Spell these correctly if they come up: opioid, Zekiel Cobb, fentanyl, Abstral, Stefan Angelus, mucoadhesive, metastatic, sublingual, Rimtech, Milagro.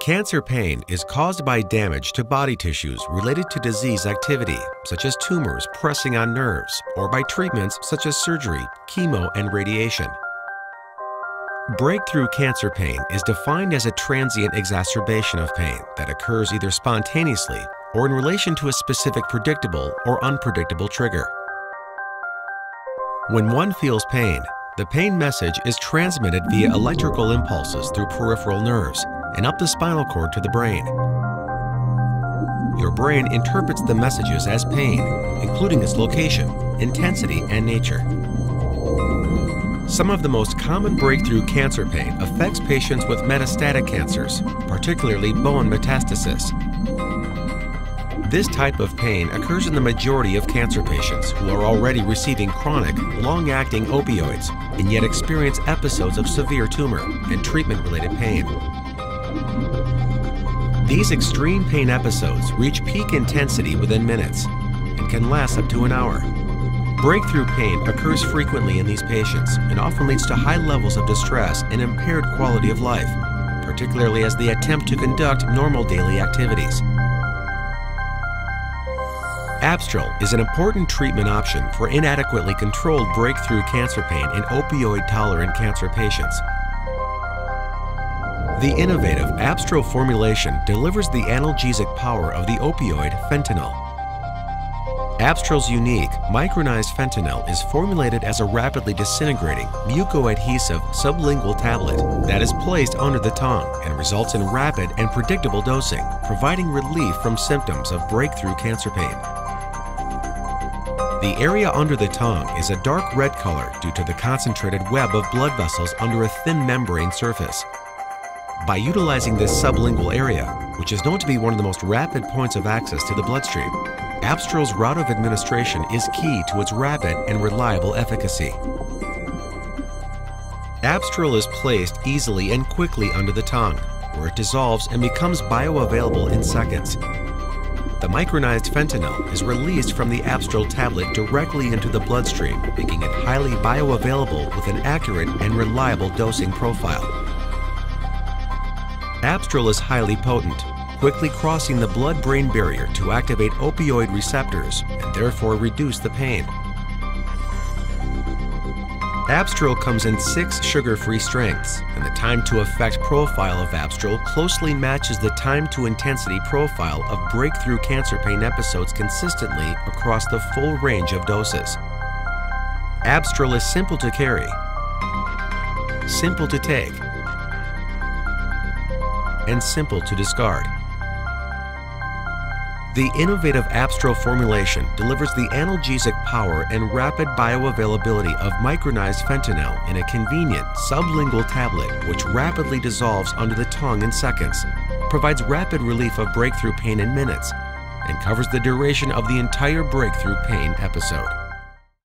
Cancer pain is caused by damage to body tissues related to disease activity, such as tumors pressing on nerves, or by treatments such as surgery, chemo, and radiation. Breakthrough cancer pain is defined as a transient exacerbation of pain that occurs either spontaneously or in relation to a specific predictable or unpredictable trigger. When one feels pain, the pain message is transmitted via electrical impulses through peripheral nerves and up the spinal cord to the brain. Your brain interprets the messages as pain, including its location, intensity, and nature. Some of the most common breakthrough cancer pain affects patients with metastatic cancers, particularly bone metastasis. This type of pain occurs in the majority of cancer patients who are already receiving chronic, long-acting opioids and yet experience episodes of severe tumor and treatment-related pain. These extreme pain episodes reach peak intensity within minutes and can last up to an hour. Breakthrough pain occurs frequently in these patients and often leads to high levels of distress and impaired quality of life, particularly as they attempt to conduct normal daily activities. Abstral is an important treatment option for inadequately controlled breakthrough cancer pain in opioid-tolerant cancer patients. The innovative Abstral formulation delivers the analgesic power of the opioid fentanyl. Abstral's unique micronized fentanyl is formulated as a rapidly disintegrating, mucoadhesive sublingual tablet that is placed under the tongue and results in rapid and predictable dosing, providing relief from symptoms of breakthrough cancer pain. The area under the tongue is a dark red color due to the concentrated web of blood vessels under a thin membrane surface. By utilizing this sublingual area, which is known to be one of the most rapid points of access to the bloodstream, Abstral's route of administration is key to its rapid and reliable efficacy. Abstral is placed easily and quickly under the tongue, where it dissolves and becomes bioavailable in seconds. The micronized fentanyl is released from the Abstral tablet directly into the bloodstream, making it highly bioavailable with an accurate and reliable dosing profile. Abstral is highly potent, quickly crossing the blood-brain barrier to activate opioid receptors and therefore reduce the pain. Abstral comes in 6 sugar-free strengths, and the time to effect profile of Abstral closely matches the time to intensity profile of breakthrough cancer pain episodes consistently across the full range of doses. Abstral is simple to carry, simple to take, and simple to discard. The innovative Abstral formulation delivers the analgesic power and rapid bioavailability of micronized fentanyl in a convenient sublingual tablet which rapidly dissolves under the tongue in seconds, provides rapid relief of breakthrough pain in minutes, and covers the duration of the entire breakthrough pain episode.